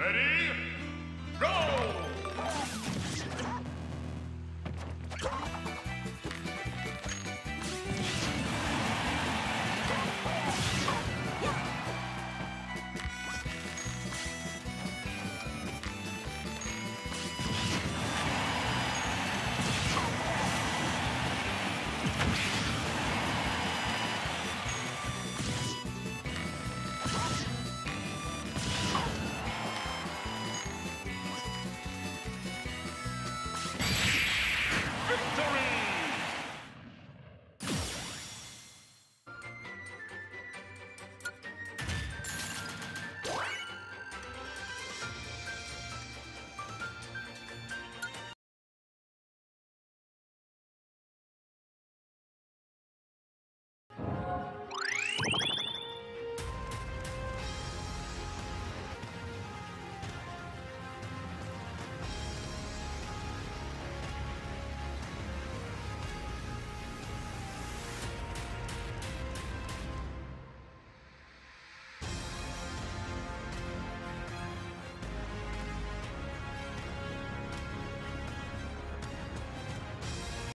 Ready?